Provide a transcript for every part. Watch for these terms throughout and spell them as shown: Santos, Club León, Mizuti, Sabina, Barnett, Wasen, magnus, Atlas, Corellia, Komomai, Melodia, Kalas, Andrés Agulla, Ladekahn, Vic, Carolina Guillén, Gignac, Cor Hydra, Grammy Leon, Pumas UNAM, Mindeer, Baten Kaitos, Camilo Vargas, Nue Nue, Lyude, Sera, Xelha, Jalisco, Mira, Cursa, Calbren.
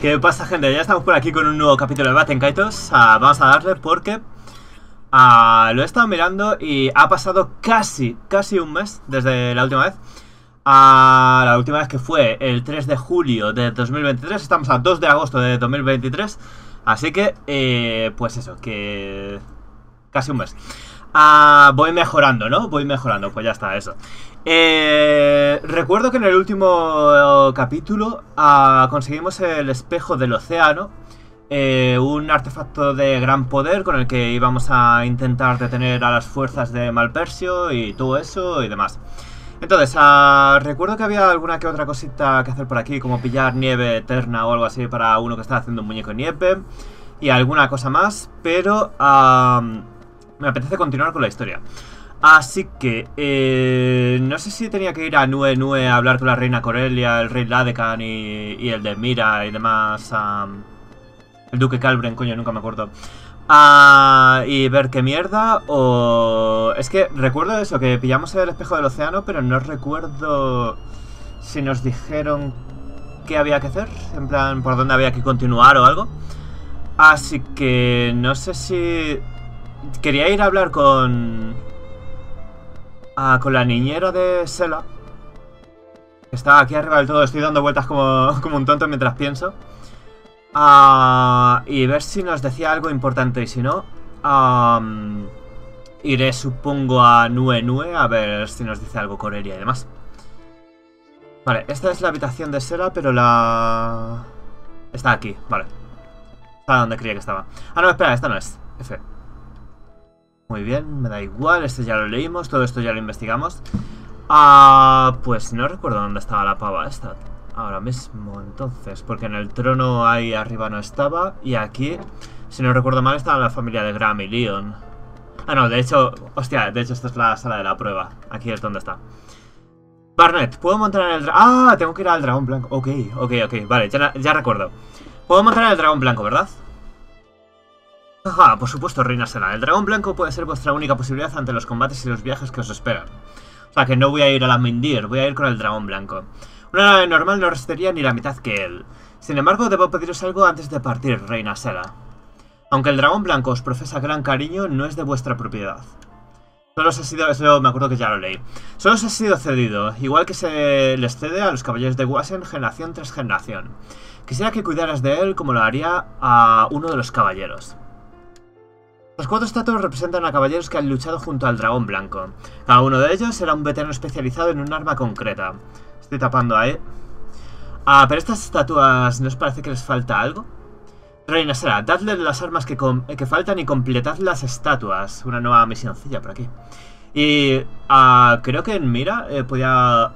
¿Qué pasa, gente? Ya estamos por aquí con un nuevo capítulo de Baten Kaitos. Vamos a darle porque lo he estado mirando y ha pasado casi un mes desde la última vez. La última vez que fue el 3 de julio de 2023. Estamos a 2 de agosto de 2023. Así que, pues eso, que casi un mes. Voy mejorando, ¿no? Voy mejorando, pues ya está, eso. Recuerdo que en el último capítulo conseguimos el espejo del océano, un artefacto de gran poder con el que íbamos a intentar detener a las fuerzas de Malpercio y todo eso y demás. Entonces, recuerdo que había alguna que otra cosita que hacer por aquí, como pillar nieve eterna o algo así para uno que está haciendo un muñeco de nieve y alguna cosa más, pero me apetece continuar con la historia. Así que, no sé si tenía que ir a Nue Nue a hablar con la reina Corellia, el rey Ladekahn y el de Mira y demás, el duque Calbren, coño, nunca me acuerdo, y ver qué mierda, o... Es que recuerdo eso, que pillamos el espejo del océano, pero no recuerdo si nos dijeron qué había que hacer, en plan, por dónde había que continuar o algo. Así que, no sé si... Quería ir a hablar con la niñera de Xelha, que está aquí arriba del todo. Estoy dando vueltas como un tonto mientras pienso, y ver si nos decía algo importante. Y si no, iré, supongo, a Nue Nue a ver si nos dice algo Corellia y demás. Vale, esta es la habitación de Sera, pero la... Está aquí, vale. Está donde creía que estaba. Ah, no, espera, esta no es. F. Muy bien, me da igual, esto ya lo leímos, todo esto ya lo investigamos. Pues no recuerdo dónde estaba la pava esta ahora mismo, entonces, porque en el trono ahí arriba no estaba, y aquí, si no recuerdo mal, estaba la familia de Grammy Leon. Ah, no, de hecho, hostia, de hecho esta es la sala de la prueba, aquí es donde está. Barnett, ¿puedo montar en el dragón? Ah, tengo que ir al dragón blanco, ok, vale, ya recuerdo. ¿Puedo montar en el dragón blanco, verdad? Ajá, por supuesto, reina Sera. El dragón blanco puede ser vuestra única posibilidad ante los combates y los viajes que os esperan. O sea que no voy a ir a la Mindeer, voy a ir con el dragón blanco. Una nave normal no resistiría ni la mitad que él. Sin embargo, debo pediros algo antes de partir, reina Sera. Aunque el dragón blanco os profesa gran cariño, no es de vuestra propiedad. Solo os ha sido... Eso me acuerdo que ya lo leí. Solo os ha sido cedido, igual que se les cede a los caballeros de Wasen generación tras generación. Quisiera que cuidaras de él como lo haría a uno de los caballeros. Los cuatro estatuas representan a caballeros que han luchado junto al dragón blanco. Cada uno de ellos será un veterano especializado en un arma concreta. Estoy tapando ahí. ¿Pero estas estatuas no os parece que les falta algo? Reina Sera, dadle las armas que faltan y completad las estatuas. Una nueva misioncilla por aquí. Y creo que en Mira podía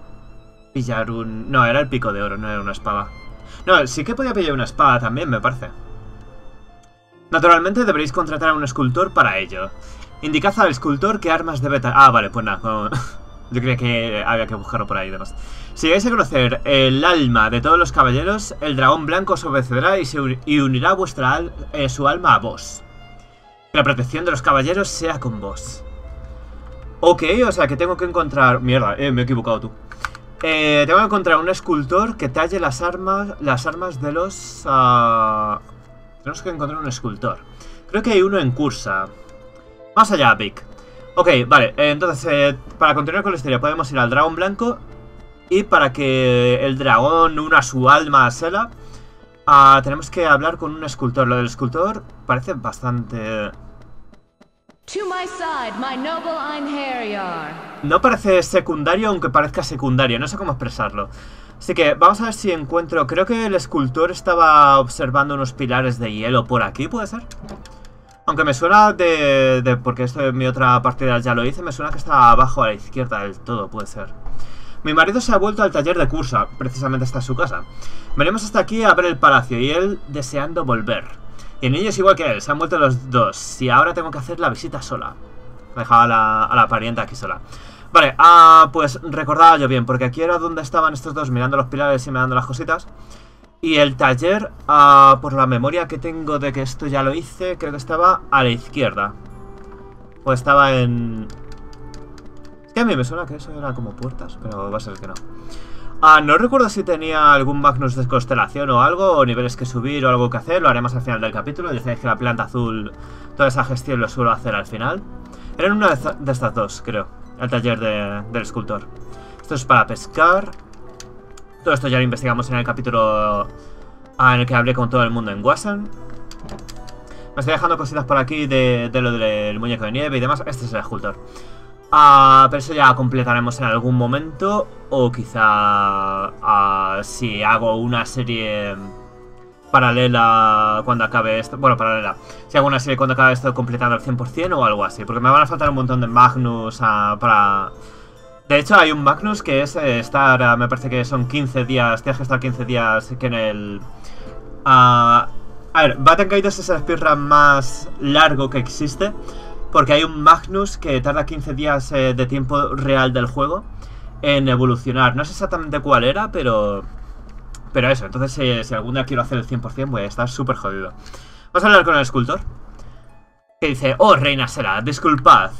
pillar un... No, era el pico de oro, no era una espada. No, sí que podía pillar una espada también, me parece. Naturalmente deberéis contratar a un escultor para ello. Indicad al escultor qué armas debe... vale, pues nada. No. Yo creía que había que buscarlo por ahí y demás. Si llegáis a conocer el alma de todos los caballeros, el dragón blanco os obedecerá y unirá su alma a vos. Que la protección de los caballeros sea con vos. Ok, o sea que tengo que encontrar... Mierda, me he equivocado tú. Tengo que encontrar un escultor que talle las armas de los... Tenemos que encontrar un escultor. Creo que hay uno en Cursa. Más allá, Vic. Ok, vale, entonces para continuar con la historia podemos ir al dragón blanco. Y para que el dragón una su alma a Sera, tenemos que hablar con un escultor. Lo del escultor parece bastante... No parece secundario, aunque parezca secundario. No sé cómo expresarlo. Así que vamos a ver si encuentro... Creo que el escultor estaba observando unos pilares de hielo por aquí, ¿puede ser? Aunque me suena de porque esto en mi otra partida ya lo hice, me suena que está abajo a la izquierda del todo, puede ser. Mi marido se ha vuelto al taller de Cursa, precisamente está su casa. Venimos hasta aquí a ver el palacio y él deseando volver. Y el niño es igual que él, se han vuelto los dos y ahora tengo que hacer la visita sola. He dejado a la parienta aquí sola. Vale, pues recordaba yo bien, porque aquí era donde estaban estos dos mirando los pilares y mirando las cositas. Y el taller, por la memoria que tengo de que esto ya lo hice, creo que estaba a la izquierda. O estaba en... Es que a mí me suena que eso era como puertas, pero va a ser que no. Ah, no recuerdo si tenía algún Magnus de constelación o algo, o niveles que subir o algo que hacer. Lo haremos al final del capítulo. Ya sabéis que la planta azul, toda esa gestión lo suelo hacer al final. Eran una de estas dos, creo. El taller del escultor. Esto es para pescar. Todo esto ya lo investigamos en el capítulo en el que hablé con todo el mundo en Wasen. Me estoy dejando cositas por aquí de lo del muñeco de nieve y demás. Este es el escultor. Pero eso ya completaremos en algún momento. O quizá si hago una serie paralela cuando acabe esto. Bueno, paralela. Si hago una serie cuando acabe esto completando al 100% o algo así. Porque me van a faltar un montón de Magnus para... De hecho hay un Magnus que es estar... me parece que son 15 días. Tienes que estar 15 días que en el... A ver, Baten Kaitos es el speedrun más largo que existe. Porque hay un Magnus que tarda 15 días de tiempo real del juego en evolucionar. No sé exactamente cuál era, pero eso. Entonces, si algún día quiero hacer el 100%, voy a estar súper jodido. Vamos a hablar con el escultor. Que dice, oh, reina Sera, disculpad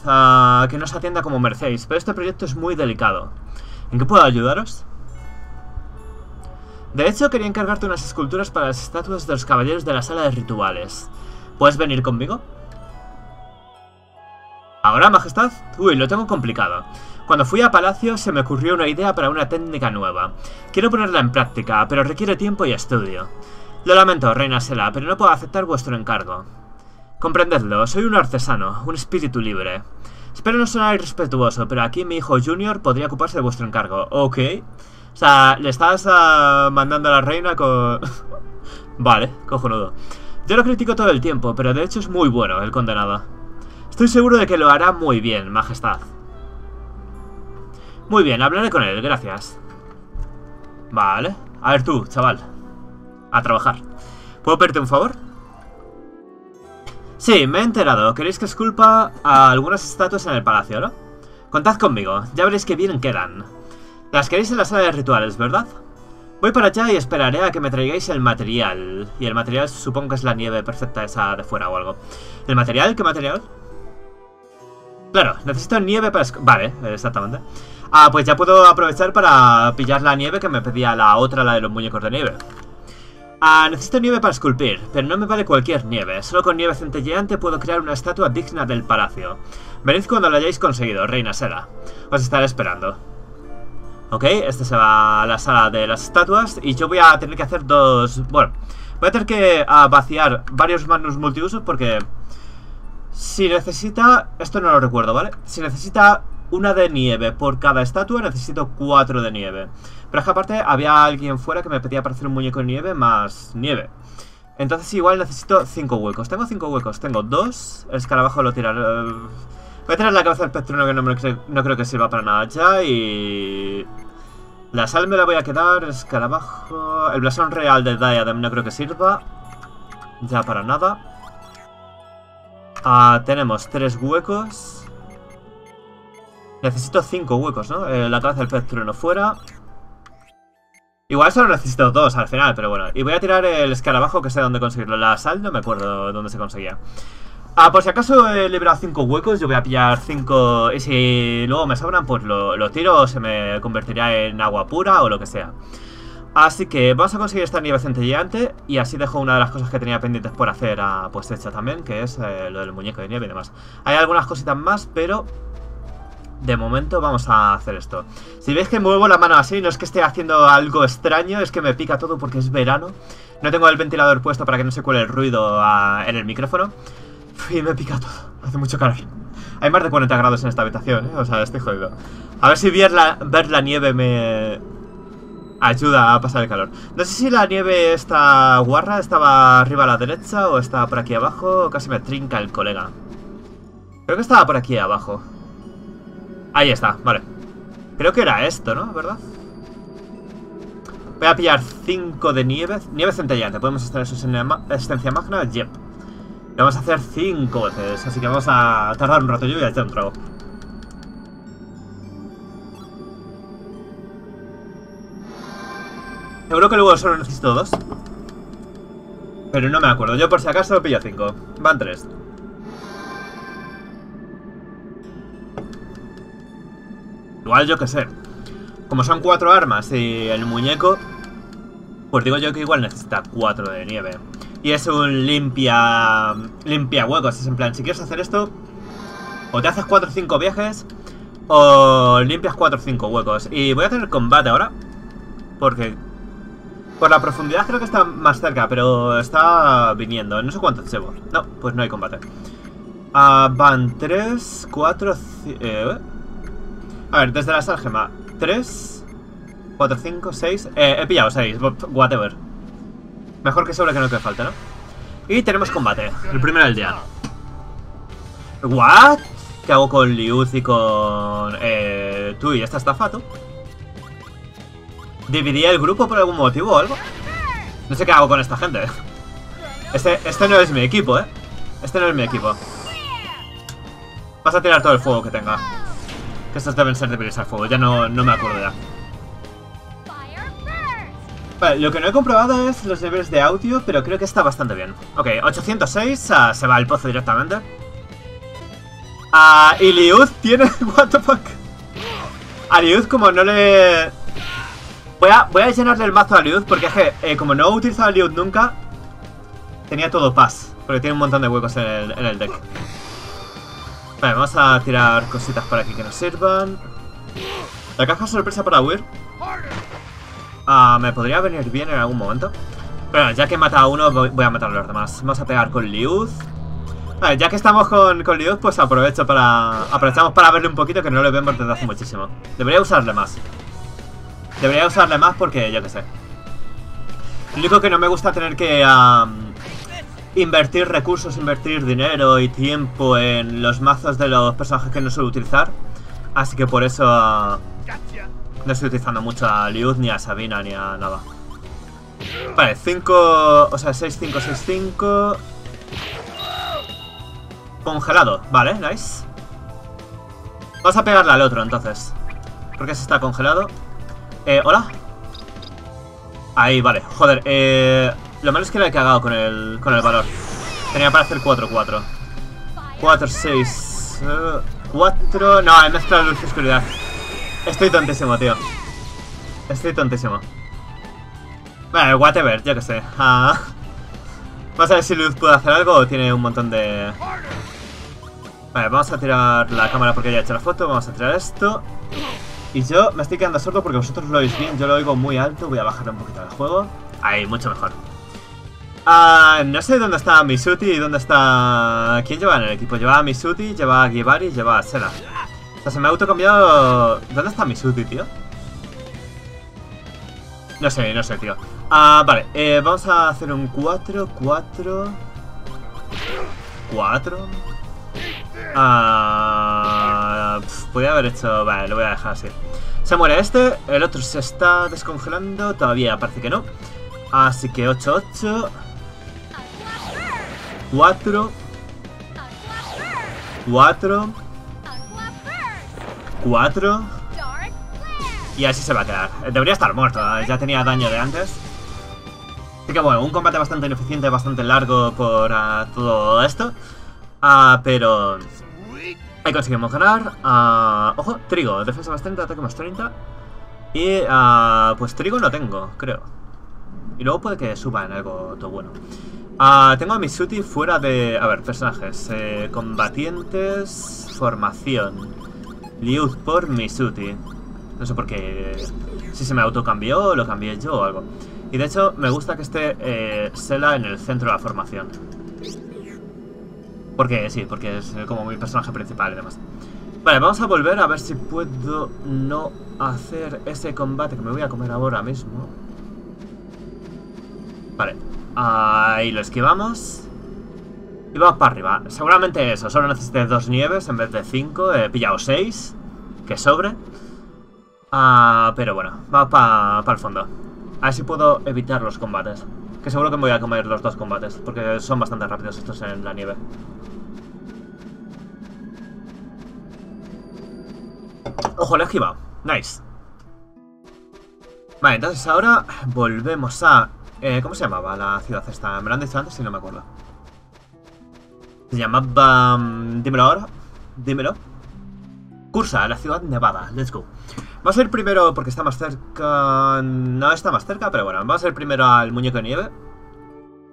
que no os atienda como merecéis, pero este proyecto es muy delicado. ¿En qué puedo ayudaros? De hecho, quería encargarte unas esculturas para las estatuas de los caballeros de la sala de rituales. ¿Puedes venir conmigo? ¿Ahora, majestad? Uy, lo tengo complicado. Cuando fui a Palacio se me ocurrió una idea para una técnica nueva. Quiero ponerla en práctica, pero requiere tiempo y estudio. Lo lamento, reina Sera, pero no puedo aceptar vuestro encargo. Comprendedlo, soy un artesano, un espíritu libre. Espero no sonar irrespetuoso, pero aquí mi hijo Junior podría ocuparse de vuestro encargo. Ok. O sea, le estás mandando a la reina con... Vale, cojonudo. Yo lo critico todo el tiempo, pero de hecho es muy bueno el condenado. Estoy seguro de que lo hará muy bien, majestad. Muy bien, hablaré con él, gracias. Vale. A ver tú, chaval. A trabajar. ¿Puedo pedirte un favor? Sí, me he enterado. ¿Queréis que esculpa a algunas estatuas en el palacio, no? Contad conmigo, ya veréis qué bien quedan. Las queréis en la sala de rituales, ¿verdad? Voy para allá y esperaré a que me traigáis el material. Y el material supongo que es la nieve perfecta esa de fuera o algo. ¿El material? ¿Qué material? Claro, necesito nieve para... Vale, exactamente. Pues ya puedo aprovechar para pillar la nieve que me pedía la otra, la de los muñecos de nieve. Necesito nieve para esculpir, pero no me vale cualquier nieve. Solo con nieve centelleante puedo crear una estatua digna del palacio. Venid cuando lo hayáis conseguido, reina Sera. Os estaré esperando. Ok, este se va a la sala de las estatuas y yo voy a tener que hacer dos... Bueno, voy a tener que vaciar varios magnus multiusos porque... Si necesita, esto no lo recuerdo, ¿vale? Si necesita una de nieve por cada estatua, necesito 4 de nieve. Pero es que aparte había alguien fuera que me pedía para hacer un muñeco de nieve más nieve. Entonces igual necesito 5 huecos. Tengo 5 huecos, tengo 2. El escarabajo lo tiraré. Voy a tirar la cabeza del pectorino que no creo que sirva para nada ya. Y... la sal me la voy a quedar, el escarabajo... El blasón real de Diadem no creo que sirva ya para nada. Tenemos 3 huecos. Necesito 5 huecos, ¿no? La cabeza del pez trueno fuera. Igual solo necesito 2 al final, pero bueno. Y voy a tirar el escarabajo, que sé dónde conseguirlo. La sal, no me acuerdo dónde se conseguía. Por si acaso he liberado 5 huecos, yo voy a pillar 5. Y si luego me sobran, pues lo tiro o se me convertirá en agua pura o lo que sea. Así que vamos a conseguir esta nieve centelleante. Y así dejo una de las cosas que tenía pendientes por hacer pues hecha también, que es lo del muñeco de nieve y demás. Hay algunas cositas más, pero de momento vamos a hacer esto. Si veis que muevo la mano así, no es que esté haciendo algo extraño, es que me pica todo porque es verano. No tengo el ventilador puesto para que no se cuele el ruido en el micrófono. Y me pica todo, hace mucho calor. Hay más de 40 grados en esta habitación, ¿eh? O sea, estoy jodido. A ver si ver la nieve me... ayuda a pasar el calor. No sé si la nieve esta guarra estaba arriba a la derecha o estaba por aquí abajo. Casi me trinca el colega. Creo que estaba por aquí abajo. Ahí está, vale. Creo que era esto, ¿no? ¿Verdad? Voy a pillar 5 de nieve. Nieve centellante. Podemos estar eso en esencia magna. Yep. Lo vamos a hacer 5 veces. Así que vamos a tardar un rato. Yo voy a echar un trago. Seguro que luego solo necesito 2. Pero no me acuerdo. Yo por si acaso pillo 5. Van 3. Igual yo que sé. Como son 4 armas y el muñeco, pues digo yo que igual necesita 4 de nieve. Y es un limpia huecos. Es en plan, si quieres hacer esto, o te haces 4 o 5 viajes, o limpias 4 o 5 huecos. Y voy a hacer combate ahora, porque por la profundidad creo que está más cerca, pero está viniendo. No sé cuántos llevo. No, pues no hay combate. Van 3, 4, 5... a ver, desde la sargema. 3, 4, 5, 6... he pillado 6, whatever. Mejor que sobre que no te falta, ¿no? Y tenemos combate, el primero del día. ¿What? ¿Qué hago con Lyude y con... tú y esta estafa, tú? ¿Dividí el grupo por algún motivo o algo? No sé qué hago con esta gente. Este no es mi equipo, ¿eh? Este no es mi equipo. Vas a tirar todo el fuego que tenga. Que estos deben ser débiles al fuego, ya no me acuerdo ya. Vale, lo que no he comprobado es los niveles de audio, pero creo que está bastante bien. Ok, 806, se va al pozo directamente. Y Lyude tiene... what the fuck. A Lyude como no le... Voy a llenarle el mazo a Lyude porque es que como no he utilizado a Lyude nunca, tenía todo paz, porque tiene un montón de huecos en el deck. Vale, vamos a tirar cositas por aquí que nos sirvan. La caja sorpresa para huir. Me podría venir bien en algún momento. Pero bueno, ya que he matado a uno, voy a matar a los demás. Vamos a pegar con Lyude. Vale, ya que estamos con Lyude, pues aprovechamos para verle un poquito, que no lo vemos desde hace muchísimo. Debería usarle más. Debería usarle más porque, yo qué sé. Lo único que no me gusta tener que... invertir recursos, invertir dinero y tiempo en los mazos de los personajes que no suelo utilizar. Así que por eso no estoy utilizando mucho a Lyude, ni a Sabina, ni a nada. Vale, 5... o sea, 6, 5, 6, 5... Congelado, vale, nice. Vamos a pegarle al otro entonces, porque se está congelado. ¿Hola? Ahí, vale, joder, lo malo es que le he cagado con el valor. Tenía para hacer 4-4. 4-6. 4. No, he mezclado luz y oscuridad. Estoy tontísimo, tío. Estoy tontísimo. Bueno, whatever, yo que sé. Vamos a ver si Lyude puede hacer algo o tiene un montón de... Vale, vamos a tirar la cámara porque ya he hecho la foto. Vamos a tirar esto. Y yo me estoy quedando sordo porque vosotros lo oís bien. Yo lo oigo muy alto. Voy a bajar un poquito el juego. Ahí, mucho mejor. No sé dónde está Mizuti y dónde está... ¿Quién lleva en el equipo? Lleva a Mizuti, lleva a Gibari, lleva a Sera. O sea, se me ha autocambiado... ¿Dónde está Mizuti, tío? No sé, tío. Vale, vamos a hacer un 4, 4, 4. Podría haber hecho... Vale, lo voy a dejar así. Se muere este, el otro se está descongelando. Todavía parece que no. Así que 8-8. 4 4 4. Y así se va a quedar. Debería estar muerto, ya tenía daño de antes. Así que bueno, un combate bastante ineficiente, bastante largo por todo esto. Pero... ahí conseguimos ganar. Ojo, trigo, defensa más 30, ataque más 30. Y pues trigo no tengo, creo. Y luego puede que suba en algo todo bueno. Tengo a Mizuti fuera de... A ver, personajes. Combatientes... Formación. Lyude por Mizuti. No sé por qué... Si se me autocambió o lo cambié yo o algo. Y de hecho, me gusta que esté Xelha en el centro de la formación. Porque sí, porque es como mi personaje principal y demás. Vale, vamos a volver a ver si puedo no hacer ese combate que me voy a comer ahora mismo. Vale, ahí lo esquivamos. Y vamos para arriba. Seguramente eso, solo necesité 2 nieves en vez de 5. He pillado 6. Que sobre. Pero bueno, vamos para el fondo. A ver si puedo evitar los combates. Que seguro que me voy a comer los 2 combates. Porque son bastante rápidos estos en la nieve. Ojo, le he esquivado. Nice. Vale, entonces ahora volvemos a... ¿cómo se llamaba la ciudad esta? Me lo han dicho antes y no me acuerdo. Se llamaba... dímelo ahora. Dímelo. Cursa, la ciudad nevada. Let's go. Vamos a ir primero porque está más cerca... No está más cerca, pero bueno. Vamos a ir primero al muñeco de nieve.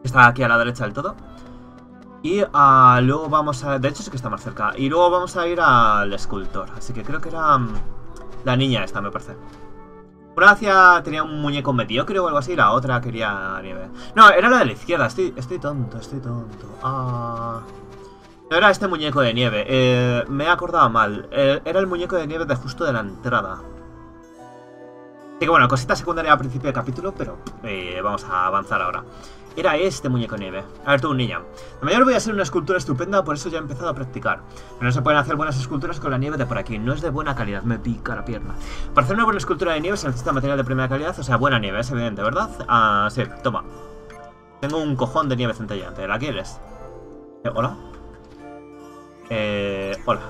Que está aquí a la derecha del todo. Y luego vamos a... De hecho sí que está más cerca. Y luego vamos a ir al escultor. Así que creo que era... la niña esta, me parece. Una hacia tenía un muñeco mediocre o algo así, la otra quería nieve. No, era la de la izquierda, estoy tonto. No era este muñeco de nieve, me he acordado mal. Era el muñeco de nieve de justo de la entrada. Así que bueno, cosita secundaria al principio del capítulo, pero vamos a avanzar ahora. Era este muñeco de nieve. A ver tú, niña. De mayor voy a hacer una escultura estupenda, por eso ya he empezado a practicar. Pero no se pueden hacer buenas esculturas con la nieve de por aquí. No es de buena calidad, me pica la pierna. Para hacer una buena escultura de nieve se necesita material de primera calidad, o sea, buena nieve, es evidente, ¿verdad? Ah, sí, toma. Tengo un cojón de nieve centellante, ¿la quieres? ¿Hola? Hola.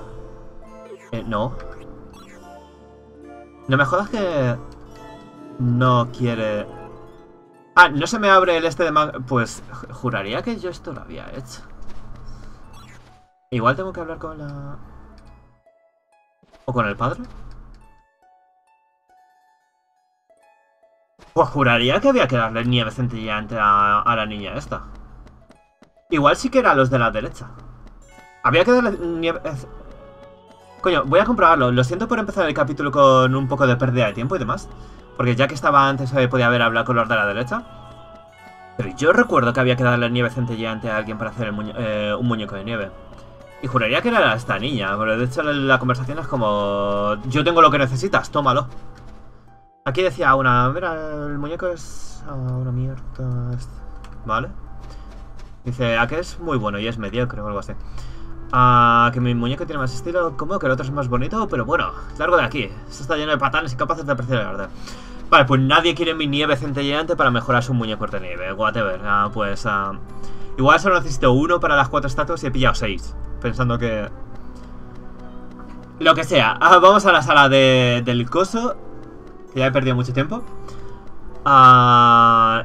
No. No me jodas que... No quiere... Ah, no se me abre el este de mag... Pues juraría que yo esto lo había hecho. Igual tengo que hablar con la... ¿O con el padre? Pues juraría que había que darle nieve centellante a la niña esta. Igual sí que era los de la derecha. Había que darle nieve... Coño, voy a comprobarlo. Lo siento por empezar el capítulo con un poco de pérdida de tiempo y demás. Porque ya que estaba antes podía haber hablado con los de la derecha. Pero yo recuerdo que había que darle nieve centelleante a alguien para hacer el un muñeco de nieve. Y juraría que era esta niña. Pero de hecho la conversación es como... Yo tengo lo que necesitas, tómalo. Aquí decía una... Mira, el muñeco es... una mierda... Vale. Dice, a que es muy bueno y es mediocre o algo así. Que mi muñeco tiene más estilo. ¿Cómo? Que el otro es más bonito, pero bueno, largo de aquí. Esto está lleno de patanes incapaces de apreciar la verdad. Vale, pues nadie quiere mi nieve centelleante para mejorar su muñeco de nieve. Whatever. Pues igual solo necesito uno para las 4 estatuas y he pillado 6. Pensando que... Lo que sea. Vamos a la sala del coso. Que ya he perdido mucho tiempo.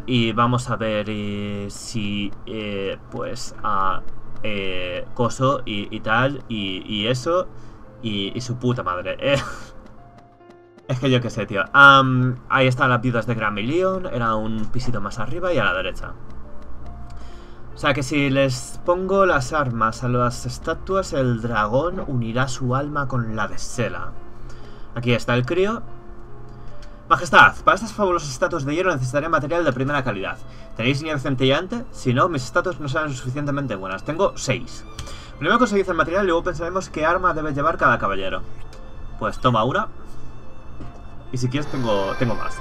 Y vamos a ver si... pues... coso y tal y eso y su puta madre. Es que yo qué sé, tío. Ahí están las viudas de Grammy Leon. Era un pisito más arriba y a la derecha. O sea que si les pongo las armas a las estatuas, el dragón unirá su alma con la de Xelha. Aquí está el crío. Majestad, para estas fabulosas estatuas de hierro necesitaré material de primera calidad. ¿Tenéis nieve centellante? Si no, mis estatuas no serán suficientemente buenas. Tengo 6. Primero conseguid el material y luego pensaremos qué arma debe llevar cada caballero. Pues toma una. Y si quieres tengo más.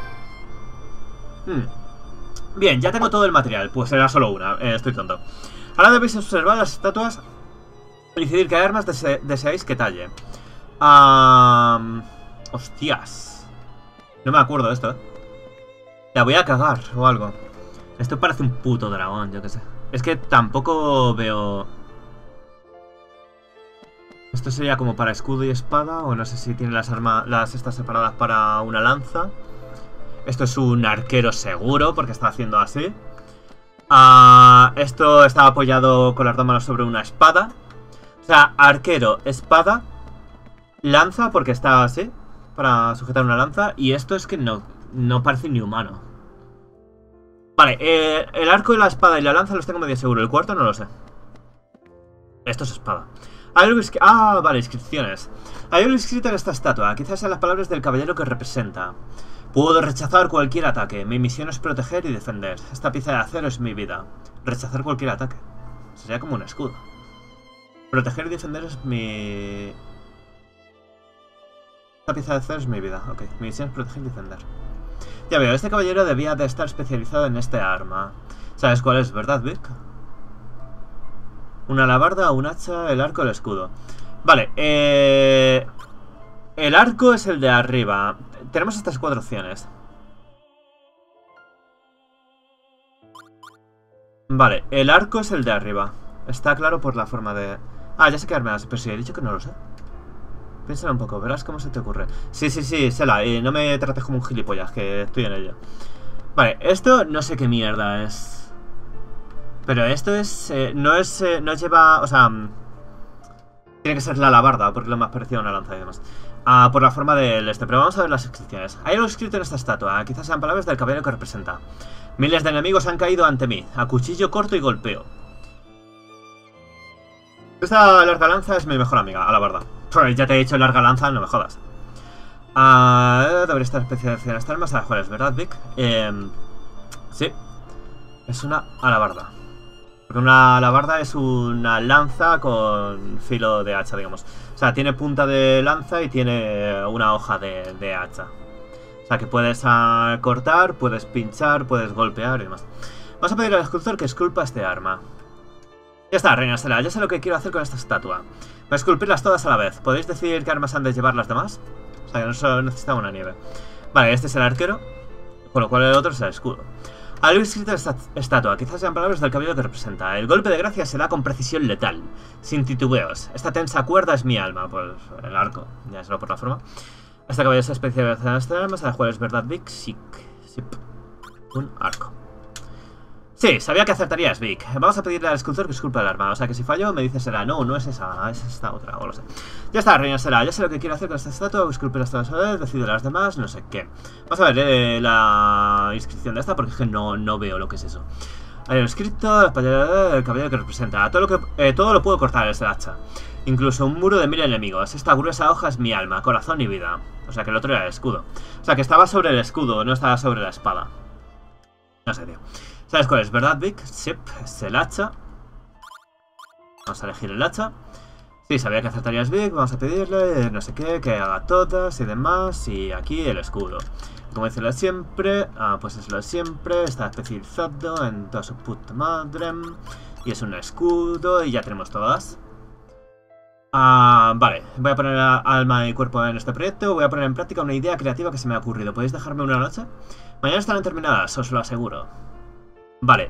Bien, ya tengo todo el material. Pues era solo una, estoy tonto. Ahora debéis observar las estatuas y decidir qué armas deseáis que talle. Hostias. No me acuerdo de esto, ¿eh? La voy a cagar o algo. Esto parece un puto dragón, yo qué sé. Es que tampoco veo... Esto sería como para escudo y espada. O no sé si tiene las armas... Las estas separadas para una lanza. Esto es un arquero seguro, porque está haciendo así. Esto está apoyado con las dos manos sobre una espada. O sea, arquero, espada, lanza, porque está así para sujetar una lanza. Y esto es que no parece ni humano. Vale, el arco y la espada y la lanza los tengo medio seguro. El cuarto no lo sé. Esto es espada. Hay algo escrito... vale, inscripciones. Hay algo escrito en esta estatua. Quizás sean las palabras del caballero que representa. Puedo rechazar cualquier ataque. Mi misión es proteger y defender. Esta pieza de acero es mi vida. Rechazar cualquier ataque. Sería como un escudo. Proteger y defender es mi... Esta pieza de acero es mi vida. Ok, mi misión es proteger y defender. Ya veo, este caballero debía de estar especializado en este arma. ¿Sabes cuál es, verdad, Vic? Una alabarda, un hacha, el arco, el escudo. Vale, el arco es el de arriba. Tenemos estas 4 opciones. Vale, el arco es el de arriba. Está claro por la forma de... ya sé qué arma es, pero sí, he dicho que no lo sé. Piénsalo un poco, verás cómo se te ocurre. Sí, Xelha, no me trates como un gilipollas, que estoy en ello. Vale, esto no sé qué mierda es. Pero esto es... no lleva... O sea... Tiene que ser la alabarda, porque es lo más parecido a una lanza y demás. Por la forma del este, pero vamos a ver las inscripciones. Hay algo escrito en esta estatua, quizás sean palabras del caballero que representa. Miles de enemigos han caído ante mí, a cuchillo corto y golpeo. Esta larga lanza es mi mejor amiga, alabarda. Ya te he dicho larga lanza, no me jodas. Debería estar especializada en estas armas a las cuales, ¿verdad, Vic? Sí. Es una alabarda. Porque una alabarda es una lanza con filo de hacha, digamos. O sea, tiene punta de lanza y tiene una hoja de hacha. O sea, que puedes cortar, puedes pinchar, puedes golpear y demás. Vamos a pedir al escultor que esculpa este arma. Ya está, reina Sera, ya sé lo que quiero hacer con esta estatua. Voy a esculpirlas todas a la vez. ¿Podéis decidir qué armas han de llevar las demás? O sea, que no solo necesita una nieve. Vale, este es el arquero, con lo cual el otro es el escudo. Algo escrito en esta estatua, quizás sean palabras del cabello que representa. El golpe de gracia se da con precisión letal, sin titubeos. Esta tensa cuerda es mi alma, pues el arco, ya solo por la forma. Este cabello es especializado en estas armas, a las cuales, ¿verdad, Vic? Sí, un arco. Sí, sabía que acertarías, Vic. Vamos a pedirle al escultor que esculpa el arma. O sea que si fallo me dices será, no es esa, es esta otra, o lo sé. Ya está, reina Sera, ya sé lo que quiero hacer con esta estatua, esculpirlas todas a la vez, decido las demás, no sé qué. Vamos a ver la inscripción de esta porque es que no veo lo que es eso. Hay un escrito, la espalda del caballero que representa. Todo lo puedo cortar desde el hacha. Incluso un muro de 1000 enemigos. Esta gruesa hoja es mi alma, corazón y vida. O sea que el otro era el escudo. O sea que estaba sobre el escudo, no estaba sobre la espada. No sé, tío. ¿Sabes cuál es, verdad, Vic? Sí, es el hacha. Vamos a elegir el hacha. Sí, sabía que acertarías, Vic. Vamos a pedirle no sé qué, que haga todas y demás. Y aquí el escudo. Como dice lo de siempre, pues es lo de siempre. Está especializado en toda su puta madre. Y es un escudo y ya tenemos todas. Vale, voy a poner alma y cuerpo en este proyecto. Voy a poner en práctica una idea creativa que se me ha ocurrido. ¿Podéis dejarme una noche? Mañana estarán terminadas, os lo aseguro. Vale,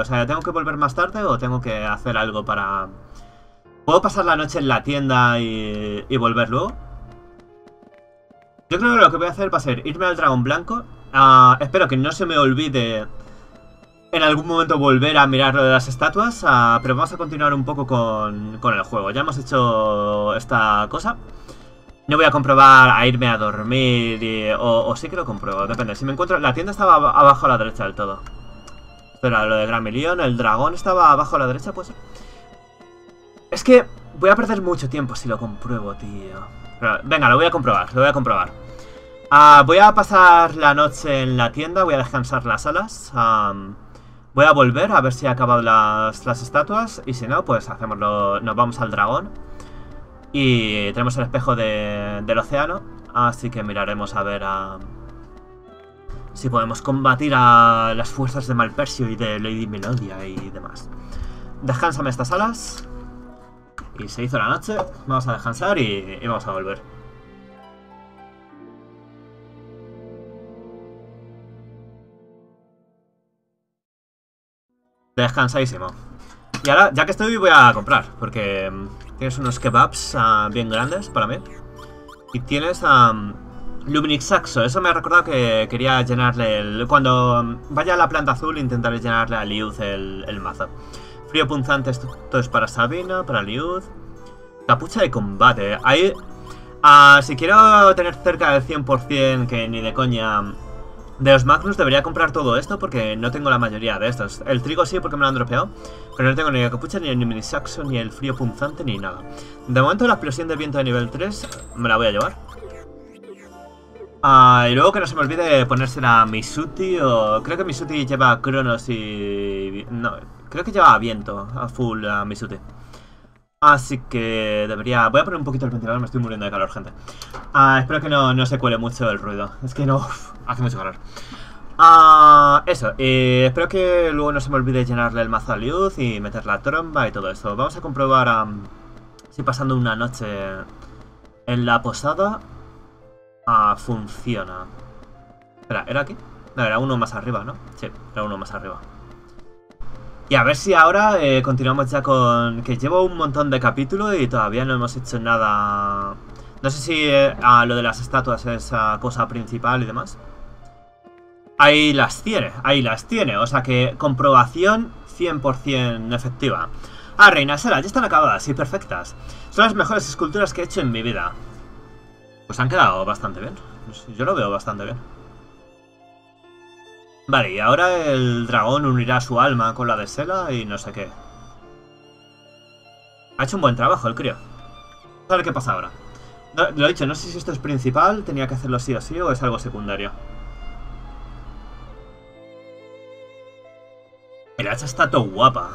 o sea, ¿tengo que volver más tarde o tengo que hacer algo para...? ¿Puedo pasar la noche en la tienda y volver luego? Yo creo que lo que voy a hacer va a ser irme al dragón blanco. Espero que no se me olvide en algún momento volver a mirar lo de las estatuas. Pero vamos a continuar un poco con el juego. Ya hemos hecho esta cosa. No voy a comprobar a irme a dormir o sí que lo compruebo, depende. Si me encuentro... La tienda estaba abajo a la derecha del todo. Pero lo de Grammy Leon, el dragón estaba abajo a la derecha, pues... Es que voy a perder mucho tiempo si lo compruebo, tío. Pero, venga, lo voy a comprobar, lo voy a comprobar. Voy a pasar la noche en la tienda, voy a descansar las alas. Voy a volver a ver si he acabado las estatuas. Y si no, pues hacemoslo, nos vamos al dragón. Y tenemos el espejo del océano. Así que miraremos a ver a... Si podemos combatir a las fuerzas de Malpercio y de Lady Melodia y demás. Descánsame estas alas. Y se hizo la noche. Vamos a descansar y vamos a volver. Descansadísimo. Y ahora, ya que estoy, voy a comprar. Porque tienes unos kebabs bien grandes para mí. Y tienes a... Luminic Saxo, eso me ha recordado que quería llenarle el... Cuando vaya a la planta azul intentaré llenarle a Lyude el mazo. Frío punzante, esto es para Sabina, para Lyude. Capucha de combate, ahí... si quiero tener cerca del 100%, que ni de coña... De los Magnus debería comprar todo esto porque no tengo la mayoría de estos. El trigo sí porque me lo han dropeado, pero no tengo ni la capucha, ni el mini saxo, ni el frío punzante, ni nada. De momento la explosión del viento de nivel 3 me la voy a llevar. Y luego que no se me olvide ponérsela a Mizuti o... Creo que Mizuti lleva Cronos y... No, creo que lleva viento a full a Mizuti. Así que debería... Voy a poner un poquito el ventilador, me estoy muriendo de calor, gente. Espero que no se cuele mucho el ruido. Es que no... hace mucho calor. Eso, espero que luego no se me olvide llenarle el mazo a Lyude y meter la tromba y todo eso. Vamos a comprobar si pasando una noche en la posada... funciona. Espera, ¿era aquí? No, era uno más arriba, ¿no? Sí, era uno más arriba. Y a ver si ahora continuamos ya con... Que llevo un montón de capítulos y todavía no hemos hecho nada... No sé si lo de las estatuas es esa cosa principal y demás. Ahí las tiene, ahí las tiene. O sea que comprobación 100% efectiva. Ah, Reina Sera, ya están acabadas y perfectas. Son las mejores esculturas que he hecho en mi vida. Pues han quedado bastante bien. Yo lo veo bastante bien. Vale, y ahora el dragón unirá su alma con la de Xelha y no sé qué. Ha hecho un buen trabajo el crío. A ver qué pasa ahora. No, lo he dicho, no sé si esto es principal, tenía que hacerlo sí o sí, o es algo secundario. El hacha está todo guapa.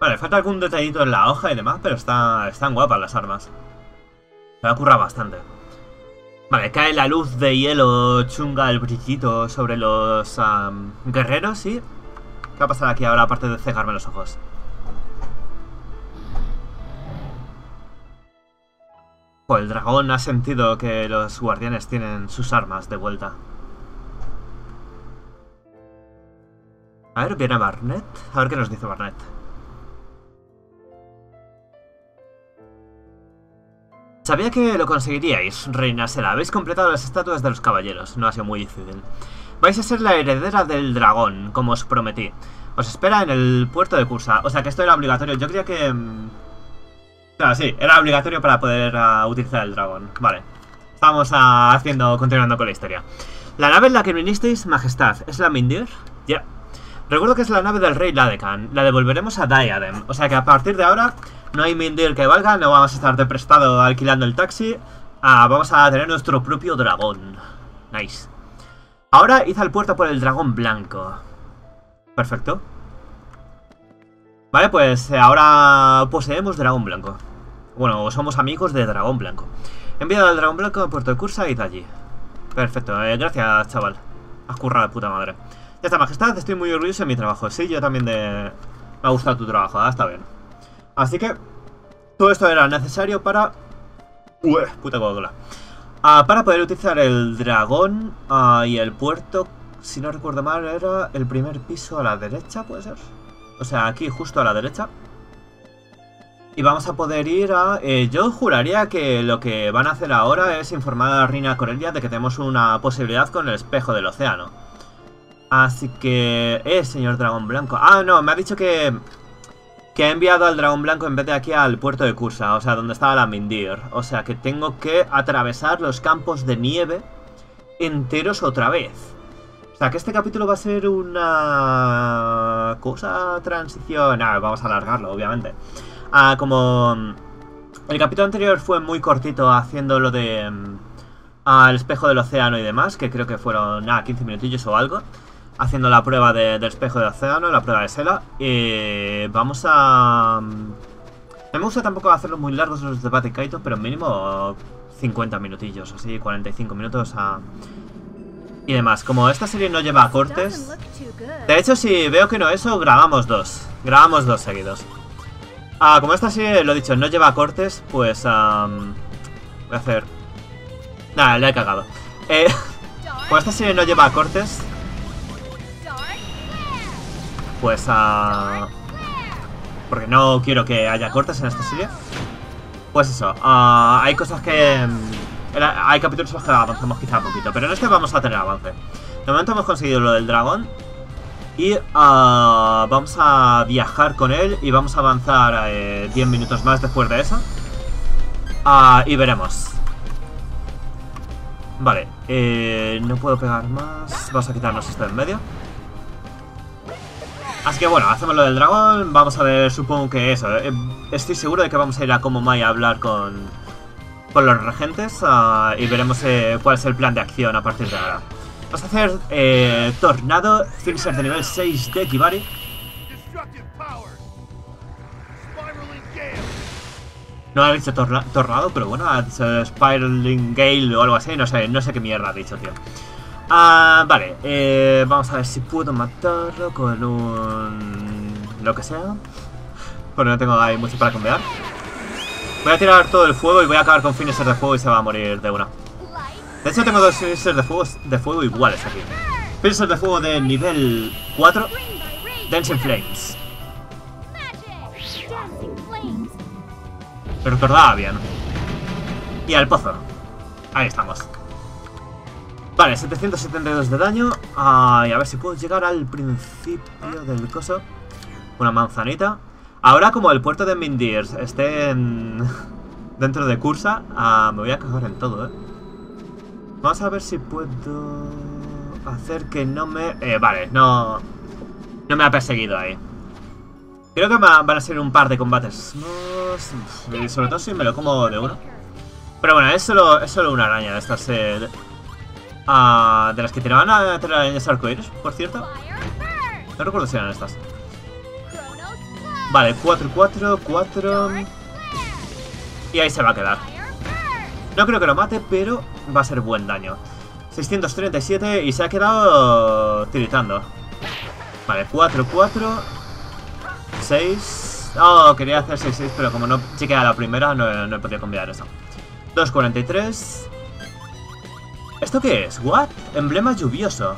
Vale, falta algún detallito en la hoja y demás, pero están guapas las armas. Me ha currado bastante. Vale, cae la luz de hielo chunga el brillito sobre los guerreros y... ¿Qué va a pasar aquí ahora aparte de cegarme los ojos? Pues el dragón ha sentido que los guardianes tienen sus armas de vuelta. A ver, viene Barnett. A ver qué nos dice Barnett. Sabía que lo conseguiríais, Reina Sera. Habéis completado las estatuas de los caballeros. No ha sido muy difícil. Vais a ser la heredera del dragón, como os prometí. Os espera en el puerto de Cursa. O sea que esto era obligatorio. Yo creía que... Claro, sí, era obligatorio para poder utilizar el dragón. Vale. Estamos continuando con la historia. La nave en la que vinisteis, Majestad, ¿es la Mindeer? Ya. Yeah. Recuerdo que es la nave del rey Ladekahn. La devolveremos a Diadem. O sea que a partir de ahora no hay Mindeer que valga. No vamos a estar de prestado alquilando el taxi. Vamos a tener nuestro propio dragón. Nice. Ahora id al puerto por el dragón blanco. Perfecto. Vale, pues ahora poseemos dragón blanco. Bueno, somos amigos de dragón blanco. Enviado al dragón blanco a Puerto de Cursa y de allí. Perfecto, gracias chaval. Has currado de puta madre. Ya está, Majestad, estoy muy orgulloso de mi trabajo. Sí, yo también me ha gustado tu trabajo, está bien. Así que todo esto era necesario para... Ué, puta Coca-Cola. Para poder utilizar el dragón y el puerto, si no recuerdo mal, era el primer piso a la derecha, ¿puede ser? O sea, aquí justo a la derecha. Y vamos a poder ir a... yo juraría que lo que van a hacer ahora es informar a la reina Corellia de que tenemos una posibilidad con el espejo del océano. Así que... señor dragón blanco. Ah, no, me ha dicho que ha enviado al dragón blanco en vez de aquí al puerto de Cursa. O sea, donde estaba la Mindeer. O sea, que tengo que atravesar los campos de nieve enteros otra vez. O sea, que este capítulo va a ser una... cosa transición... Ah, vamos a alargarlo, obviamente. Ah, como... El capítulo anterior fue muy cortito haciendo lo de... al espejo del océano y demás, que creo que fueron... 15 minutillos o algo. Haciendo la prueba del espejo de océano, la prueba de Xelha. Vamos a... No me gusta tampoco hacerlos muy largos los de Baten Kaitos, pero mínimo 50 minutillos, así 45 minutos a... y demás. Como esta serie no lleva cortes... De hecho, si veo que no eso, grabamos dos. Grabamos dos seguidos. Como esta serie, lo he dicho, no lleva cortes, pues... voy a hacer... Nada, la he cagado. Como esta serie no lleva cortes... Pues porque no quiero que haya cortes en esta serie. Pues eso, hay cosas que... hay capítulos en los que avanzamos quizá un poquito, pero en este vamos a tener avance. De momento hemos conseguido lo del dragón. Y vamos a viajar con él y vamos a avanzar 10 minutos más después de eso. Y veremos. Vale, no puedo pegar más. Vamos a quitarnos esto en medio. Así que bueno, hacemos lo del dragón. Vamos a ver, supongo que eso. Estoy seguro de que vamos a ir a Komomai a hablar con los regentes. Y veremos cuál es el plan de acción a partir de ahora. Vamos a hacer Tornado, Finser de nivel 6 de Gibari. No ha dicho tornado, pero bueno, ha dicho Spiraling Gale o algo así, no sé qué mierda ha dicho, tío. Vale, vamos a ver si puedo matarlo con un... lo que sea. Porque no tengo ahí mucho para cambiar. Voy a tirar todo el fuego y voy a acabar con finishers de fuego y se va a morir de una. De hecho tengo dos finishers de fuego iguales aquí. Finishers de fuego de nivel 4, Dancing Flames. Pero recordaba bien. Y al pozo. Ahí estamos. Vale, 772 de daño. Ay, a ver si puedo llegar al principio del coso. Una manzanita. Ahora como el puerto de Mindeer esté dentro de Cursa, me voy a cagar en todo, ¿eh? Vamos a ver si puedo hacer que no me... vale, no me ha perseguido ahí. Creo que van a ser un par de combates más, y sobre todo si me lo como de uno. Pero bueno, es solo una araña de estas... de las que tiraban a tener arañas arcoíris, por cierto. No recuerdo si eran estas. Vale, 4, 4, 4... Y ahí se va a quedar. No creo que lo mate, pero va a ser buen daño. 637 y se ha quedado tiritando. Vale, 4, 4... 6... Oh, quería hacer 6, 6, pero como no chequea la primera, no he podido cambiar eso. 243... ¿Esto qué es? ¿What? Emblema lluvioso.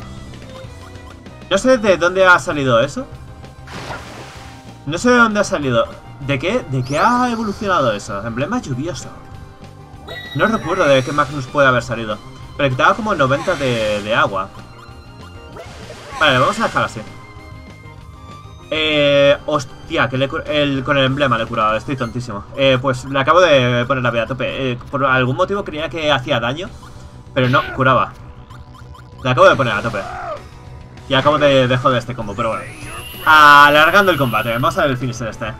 No sé de dónde ha salido eso. No sé de dónde ha salido. ¿De qué ha evolucionado eso? Emblema lluvioso. No recuerdo de qué Magnus puede haber salido. Pero quitaba como 90 de agua. Vale, vamos a dejar así. Hostia, que con el emblema le he curado. Estoy tontísimo. Pues le acabo de poner la vida a tope. Por algún motivo creía que hacía daño, pero no, curaba. Le acabo de poner a tope. Y acabo de joder este combo, pero bueno. Alargando el combate. Vamos a ver el finisher este.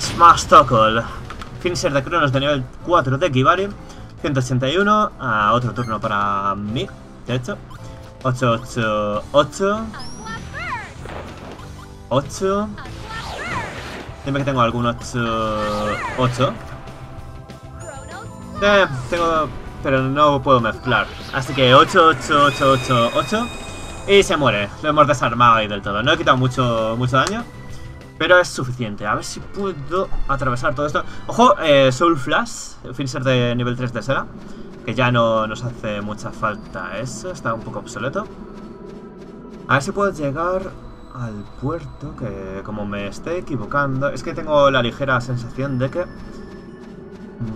Smash Tackle. Finisher de Cronos de nivel 4 de Gibari. 181. Otro turno para mí, de hecho. 8, 8, 8. 8. Dime que tengo algún 8. 8. Tengo... pero no puedo mezclar. Así que 8, 8, 8, 8, 8. Y se muere. Lo hemos desarmado ahí del todo. No he quitado mucho daño, pero es suficiente. A ver si puedo atravesar todo esto. Ojo, Soul Flash, finisher de nivel 3 de Sera, que ya no nos hace mucha falta eso. Está un poco obsoleto. A ver si puedo llegar al puerto, que como me esté equivocando... Es que tengo la ligera sensación de que...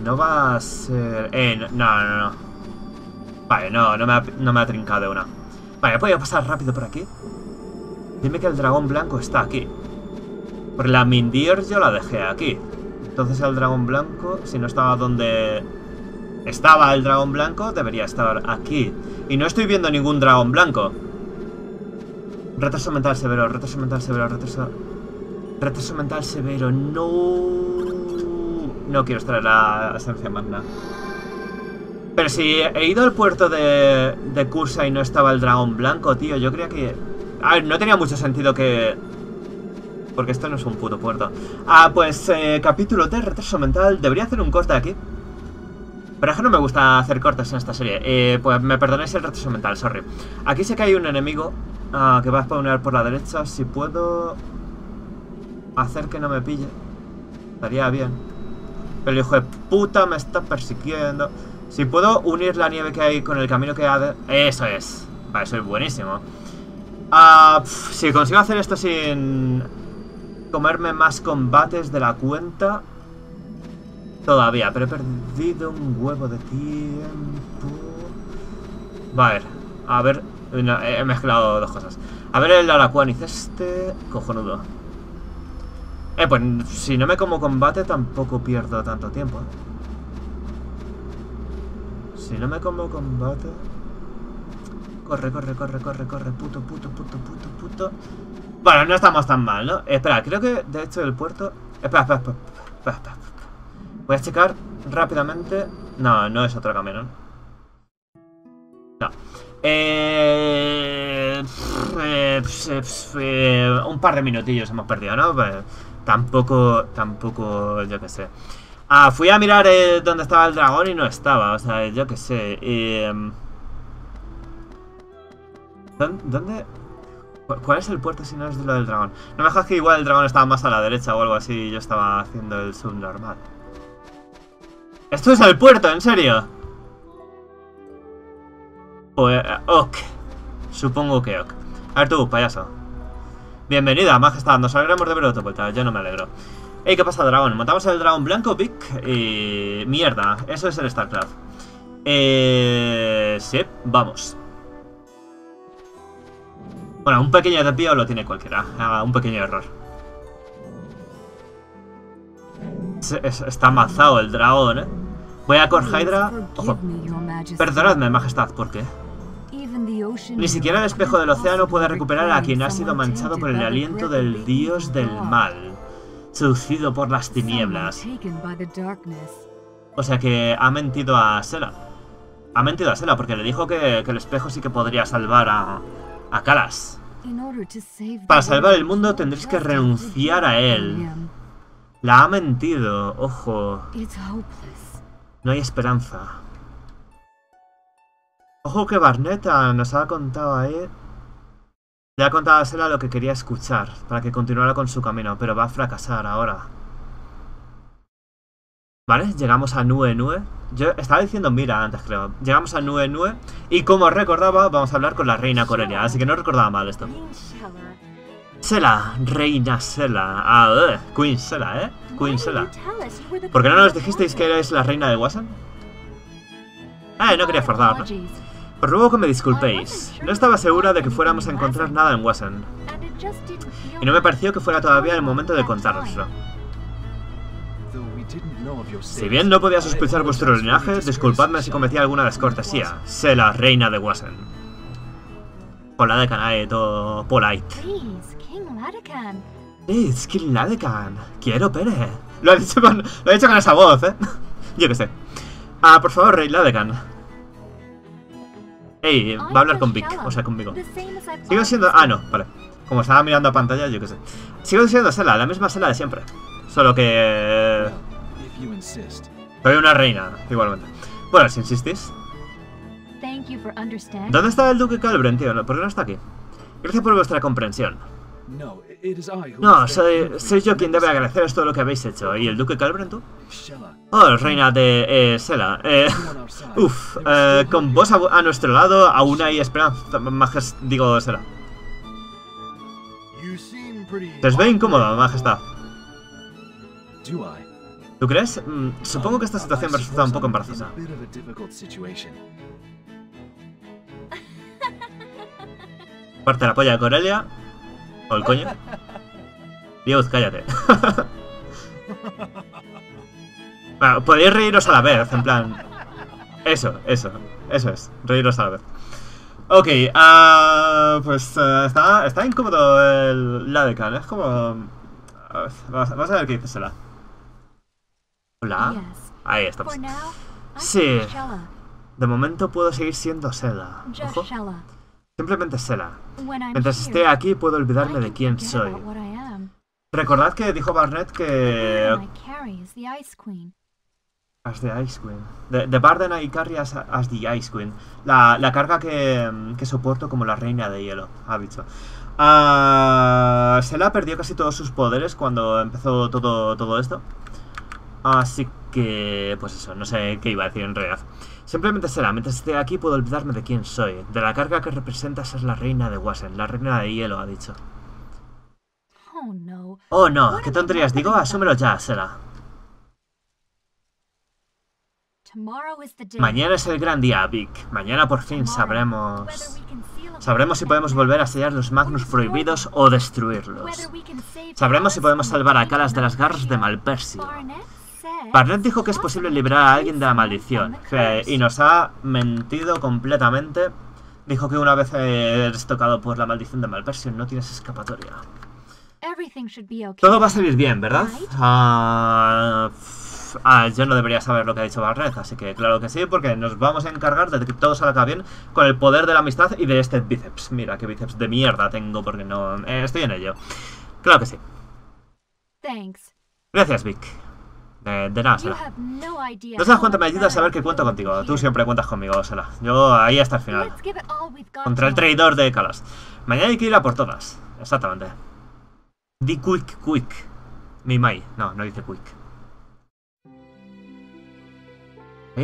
no va a ser... no. Vale, no me ha trincado de una. Vale, voy a pasar rápido por aquí. Dime que el dragón blanco está aquí. Por la Mindeer yo la dejé aquí. Entonces el dragón blanco, si no estaba donde estaba el dragón blanco, debería estar aquí. Y no estoy viendo ningún dragón blanco. Retraso mental severo, retraso mental severo, retraso mental severo, no quiero extraer la esencia magna. Pero si he ido al puerto de Cursa y no estaba el dragón blanco, tío, yo creía que... A ver, no tenía mucho sentido que... porque esto no es un puto puerto. Pues capítulo de retraso mental. Debería hacer un corte aquí, pero es que no me gusta hacer cortes en esta serie. Pues me perdonáis el retraso mental, sorry. Aquí sé que hay un enemigo que va a spawnear por la derecha. Si puedo hacer que no me pille, estaría bien. Pero el hijo de puta me está persiguiendo. Si puedo unir la nieve que hay con el camino que ha de... Eso es. Vale, soy buenísimo. Si consigo hacer esto sin comerme más combates de la cuenta todavía, pero he perdido un huevo de tiempo. Vale, a ver, no, he mezclado dos cosas. A ver el Aracuanis este, cojonudo. Pues si no me como combate tampoco pierdo tanto tiempo. Si no me como combate... Corre, corre, corre, corre, corre, puto, puto, puto, puto, puto. Bueno, no estamos tan mal, ¿no? Espera, creo que de hecho el puerto... Espera. Voy a checar rápidamente... No es otro camino. No. Un par de minutillos hemos perdido, ¿no? Pues, Tampoco, yo que sé. Fui a mirar dónde estaba el dragón y no estaba, o sea, yo que sé. ¿Dónde? ¿Cuál es el puerto si no es lo del dragón? No me dejas que igual el dragón estaba más a la derecha o algo así y yo estaba haciendo el subnormal. ¡Esto es el puerto, en serio! Pues, ok. Supongo que ok. A ver tú, payaso. Bienvenida, majestad, nos alegramos de ver otra vuelta. Yo no me alegro. Ey, ¿qué pasa, dragón? Matamos al dragón blanco, Vic. Mierda, eso es el StarCraft. Sí, vamos. Bueno, un pequeño desvío lo tiene cualquiera. Un pequeño error. Está amazado el dragón, ¿eh? Voy a Cor Hydra. Ojo. Perdonadme, majestad, ¿por qué? Ni siquiera el espejo del océano puede recuperar a quien ha sido manchado por el aliento del dios del mal, seducido por las tinieblas. O sea que ha mentido a Xelha. Ha mentido a Xelha porque le dijo que el espejo sí que podría salvar a Kalas. Para salvar el mundo tendréis que renunciar a él. La ha mentido, ojo. No hay esperanza. Ojo que Barnett nos ha contado a él. Le ha contado a Xelha lo que quería escuchar, para que continuara con su camino, pero va a fracasar ahora. Vale, llegamos a Nue Nue. Yo estaba diciendo Mira antes, creo. Llegamos a Nue Nue y como recordaba, vamos a hablar con la reina Corellia, así que no recordaba mal esto. Xelha, reina Xelha. Queen Xelha, ¿eh? Queen Xelha. ¿Por qué no nos dijisteis que eres la reina de Wasen? No quería forzarlo. Os ruego que me disculpéis. No estaba segura de que fuéramos a encontrar nada en Wasen. Y no me pareció que fuera todavía el momento de contároslo. Si bien no podía sospechar vuestro linaje, disculpadme si cometí alguna descortesía. Sé la reina de Wasen. Con Ladekahn, todo polite. Please, kill Ladekahn. Quiero pere. Lo ha dicho con esa voz, ¿eh? Yo qué sé. Por favor, rey Ladekahn. Ey, va a hablar con Vic, o sea, conmigo. Sigo siendo... no, vale. Como estaba mirando a pantalla, yo qué sé. Sigo siendo Xelha, la misma Xelha de siempre. Solo que... soy una reina, igualmente. Bueno, si insistís. ¿Dónde está el duque Calbren, tío? ¿Por qué no está aquí? Gracias por vuestra comprensión. No, soy yo quien debe agradeceros todo lo que habéis hecho. ¿Y el duque Calbren, tú? Oh, reina de Xelha. Con vos a nuestro lado aún hay esperanza. Digo, Xelha. Te os ve incómodo, majestad. ¿Tú crees? Supongo que esta situación me resulta un poco embarazosa. Parte la polla de Corellia. ¿O el coño? Dios, cállate. Bueno, podéis reíros a la vez, en plan... Eso es, reíros a la vez. Ok, pues está incómodo el Ladekahn, es como... Vamos a ver qué dice Xelha. Hola, ahí estamos. Sí, de momento puedo seguir siendo Xelha. Ojo. Simplemente Xelha. Mientras esté aquí puedo olvidarme de quién soy. Recordad que dijo Barnett que... As the Ice Queen. The burden I carry as the Ice Queen. La carga que soporto como la reina de hielo, ha dicho. Xelha perdió casi todos sus poderes cuando empezó todo esto. Así que... pues eso, no sé qué iba a decir en realidad. Simplemente Xelha, mientras esté aquí puedo olvidarme de quién soy, de la carga que representa ser la reina de Wasen, la reina de hielo, ha dicho. Oh no, ¿qué tonterías digo? Asúmelo ya, Xelha. Mañana es el gran día, Vic. Mañana por fin sabremos si podemos volver a sellar los Magnus prohibidos o destruirlos. Sabremos si podemos salvar a Kalas de las garras de Malpercio. Barnett dijo que es posible liberar a alguien de la maldición, y nos ha mentido completamente. Dijo que una vez eres tocado por la maldición de Malpercio no tienes escapatoria. Todo va a salir bien, ¿verdad? Yo no debería saber lo que ha dicho Barnett, así que claro que sí, porque nos vamos a encargar de que todo salga bien con el poder de la amistad y de este bíceps. Mira, qué bíceps de mierda tengo porque no... estoy en ello. Claro que sí. Gracias, Vic. De nada, Xelha. No sabes cuánto me ayuda a saber que cuento contigo. Tú siempre cuentas conmigo, Xelha. Yo ahí hasta el final. Contra el traidor de Kalas. Mañana hay que ir a por todas. Exactamente. Di quick. Mimai. No dice quick.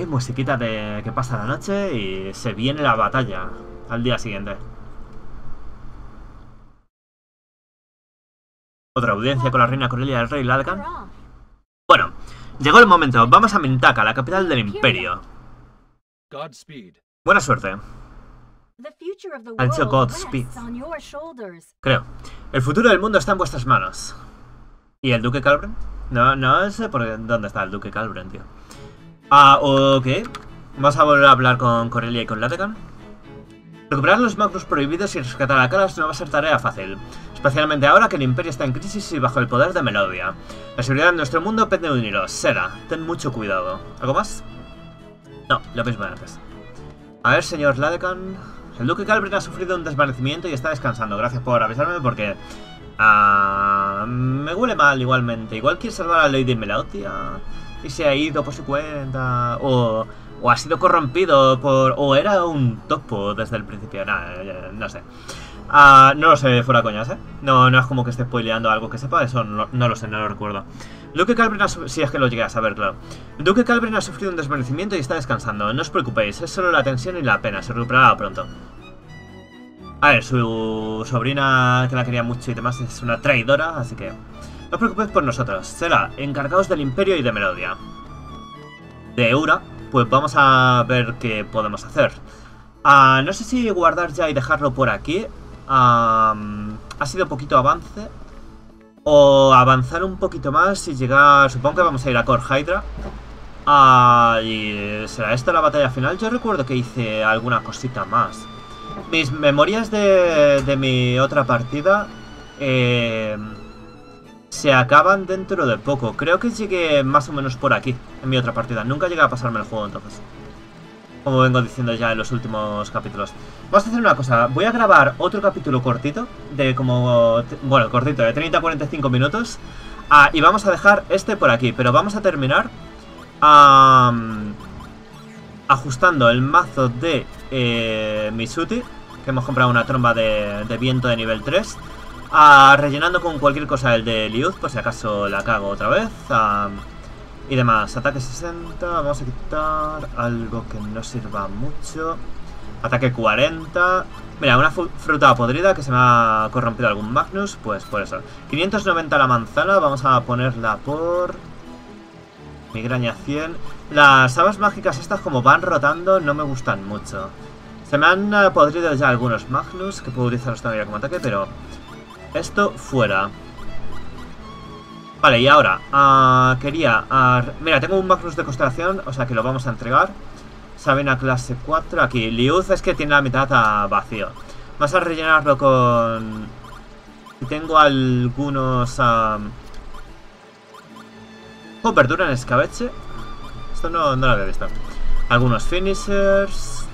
Musiquita de que pasa la noche y se viene la batalla al día siguiente. Otra audiencia con la reina Corellia y el rey Ladekahn. Llegó el momento. Vamos a Mintaka, la capital del Imperio. Buena suerte. Ha dicho Godspeed. Creo. El futuro del mundo está en vuestras manos. ¿Y el Duque Calbren? No sé por dónde está el Duque Calbren, tío. Ah, ok. Vamos a volver a hablar con Corellia y con Ladekahn. Recuperar los Magnus prohibidos y rescatar a Kalas no va a ser tarea fácil, especialmente ahora que el Imperio está en crisis y bajo el poder de Melodia. La seguridad de nuestro mundo pende de uniros. Sera, ten mucho cuidado. ¿Algo más? No, lo mismo de antes. A ver, señor Ladekahn. El Duque Calbren ha sufrido un desvanecimiento y está descansando. Gracias por avisarme porque... me huele mal igualmente. Igual quiere salvar a la Lady Melodia y se ha ido por su cuenta o ha sido corrompido por... o era un topo desde el principio. No sé. No lo sé, fuera coñas, ¿eh? No es como que esté spoileando algo que sepa. Eso no lo sé, no lo recuerdo. Duque Calbren ha sufrido... si es que lo llegué a saber, claro. Duque Calbren ha sufrido un desvanecimiento y está descansando. No os preocupéis, es solo la tensión y la pena. Se recuperará pronto. A ver, su sobrina, que la quería mucho y demás, es una traidora, así que... no os preocupéis por nosotros. Será encargados del Imperio y de Melodia. De Eura... pues vamos a ver qué podemos hacer. No sé si guardar ya y dejarlo por aquí. Ha sido poquito avance. O avanzar un poquito más y llegar... supongo que vamos a ir a Cor Hydra. Y será esta la batalla final. Yo recuerdo que hice alguna cosita más. Mis memorias de mi otra partida... se acaban dentro de poco. Creo que llegué más o menos por aquí, en mi otra partida. Nunca llegué a pasarme el juego, entonces. Como vengo diciendo ya en los últimos capítulos. Vamos a hacer una cosa. Voy a grabar otro capítulo cortito, de como... bueno, cortito, de 30 a 45 minutos. Y vamos a dejar este por aquí. Pero vamos a terminar ajustando el mazo de Mizuti, que hemos comprado una tromba de viento de nivel 3. Rellenando con cualquier cosa el de Lyude, por si acaso la cago otra vez. Y demás. Ataque 60, vamos a quitar algo que no sirva mucho. Ataque 40. Mira, una fruta podrida que se me ha corrompido algún Magnus, pues por eso. 590 la manzana, vamos a ponerla por... migraña 100. Las habas mágicas estas, como van rotando, no me gustan mucho. Se me han podrido ya algunos Magnus, que puedo utilizarlos todavía como ataque, pero... esto fuera. Vale, y ahora quería... mira, tengo un Magnus de constelación, o sea que lo vamos a entregar. Sabina clase 4. Aquí, Lyude es que tiene la mitad vacío. Vamos a rellenarlo con... tengo algunos... con verdura en escabeche. Esto no lo había visto. Algunos finishers.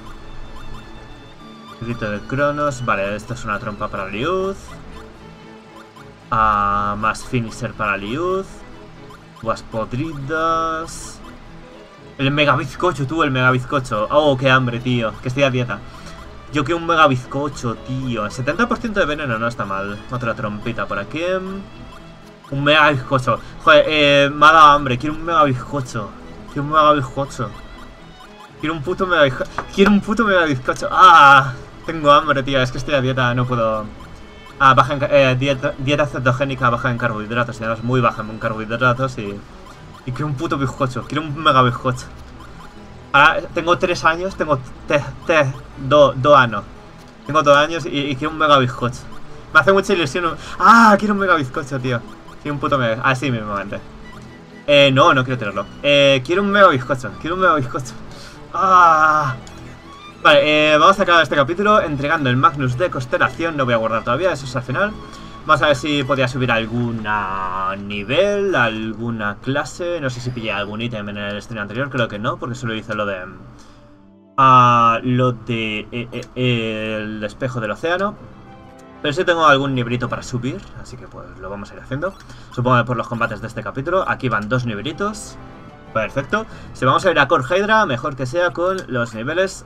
Grito de Cronos. Vale, esto es una trompa para Lyude. Más finisher para Lyude. Uvas podridas. El mega bizcocho, tú, el mega bizcocho. Oh, qué hambre, tío, que estoy a dieta. Yo que un mega bizcocho, tío. 70% de veneno, no está mal. Otra trompita por aquí. Un mega bizcocho. Joder, me ha dado hambre, quiero un mega bizcocho. Quiero un mega bizcocho. Quiero un puto mega bizcocho. Quiero un puto mega bizcocho. Tengo hambre, tío, es que estoy a dieta, no puedo... baja en, dieta cetogénica, baja en carbohidratos, y además muy baja en carbohidratos y quiero un puto bizcocho, quiero un mega bizcocho. Ahora tengo 3 años, tengo 2 años. Tengo 2 años y quiero un mega bizcocho. Me hace mucha ilusión. Quiero un mega bizcocho, tío. Quiero un puto mega. Así mismamente. No quiero tenerlo. Quiero un mega bizcocho, quiero un mega bizcocho. Vale, vamos a acabar este capítulo entregando el Magnus de constelación. No voy a guardar todavía, eso es al final. Vamos a ver si podía subir algún nivel, alguna clase. No sé si pillé algún ítem en el stream anterior, creo que no, porque solo hice lo de... el espejo del océano. Pero sí tengo algún librito para subir, así que pues lo vamos a ir haciendo. Supongo que por los combates de este capítulo. Aquí van 2 libritos. Perfecto. Si vamos a ir a Cor Hydra, mejor que sea con los niveles...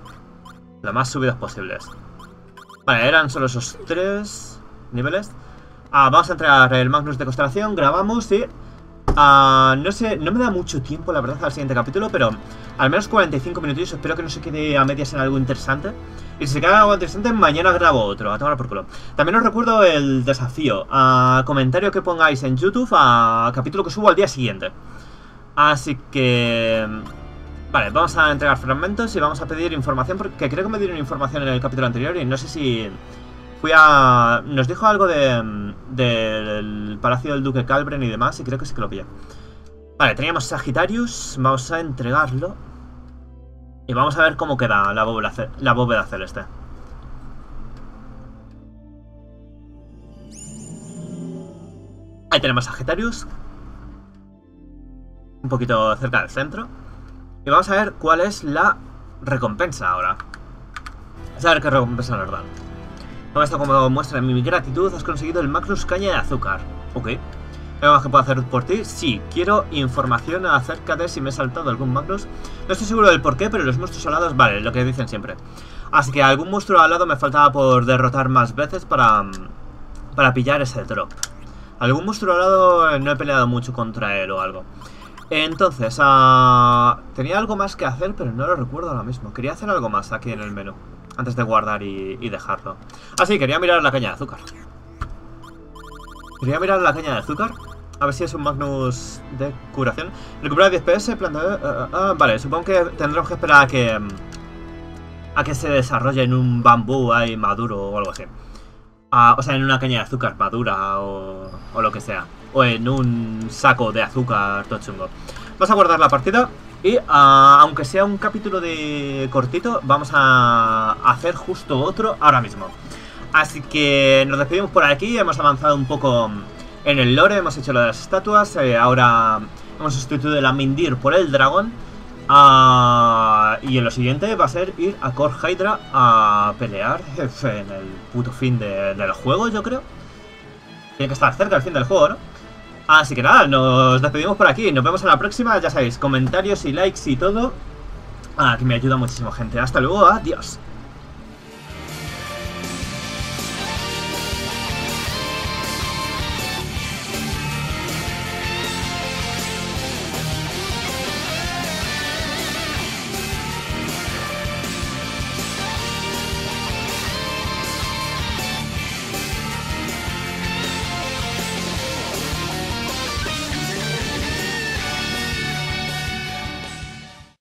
lo más subidos posibles. Vale, eran solo esos 3 niveles. Vamos a entregar el Magnus de constelación. Grabamos y... no sé, no me da mucho tiempo, la verdad, al siguiente capítulo, pero al menos 45 minutillos. Espero que no se quede a medias en algo interesante. Y si se queda algo interesante, mañana grabo otro. A tomar por culo. También os recuerdo el desafío. Comentario que pongáis en YouTube a capítulo que subo al día siguiente. Así que... Vale, vamos a entregar fragmentos y vamos a pedir información, porque creo que me dieron información en el capítulo anterior y no sé si... Fui a... Nos dijo algo de... del Palacio del Duque Calbren y demás, y creo que sí que lo pillé. Vale, teníamos Sagittarius, vamos a entregarlo. Y vamos a ver cómo queda la bóveda celeste. Ahí tenemos Sagittarius. Un poquito cerca del centro. Y vamos a ver cuál es la recompensa ahora. Vamos a ver qué recompensa nos dan. Con esto, como muestra mi gratitud, has conseguido el Magnus Caña de Azúcar. Ok. ¿Algo más que puedo hacer por ti? Sí, quiero información acerca de si me he saltado algún Magnus. No estoy seguro del porqué, pero los monstruos alados, vale, lo que dicen siempre. Así que algún monstruo alado me faltaba por derrotar más veces para pillar ese drop. Algún monstruo alado no he peleado mucho contra él o algo. Entonces, tenía algo más que hacer, pero no lo recuerdo ahora mismo. Quería hacer algo más aquí en el menú, antes de guardar y dejarlo. Ah, sí, quería mirar la caña de azúcar. Quería mirar la caña de azúcar. A ver si es un Magnus de curación. Recuperar 10 PS, planta... vale, supongo que tendremos que esperar a que se desarrolle en un bambú ahí maduro o algo así. O sea, en una caña de azúcar madura o lo que sea. O en un saco de azúcar todo chungo. Vamos a guardar la partida. Y aunque sea un capítulo de cortito, vamos a hacer justo otro ahora mismo. Así que nos despedimos por aquí. Hemos avanzado un poco en el lore, hemos hecho lo de las estatuas. Ahora hemos sustituido la Mindeer por el dragón. Y en lo siguiente va a ser ir a Cor Hydra a pelear en el puto fin del juego, yo creo. Tiene que estar cerca el fin del juego, ¿no? Así que nada, nos despedimos por aquí. Nos vemos en la próxima, ya sabéis, comentarios y likes y todo. Que me ayuda muchísimo, gente. Hasta luego, adiós.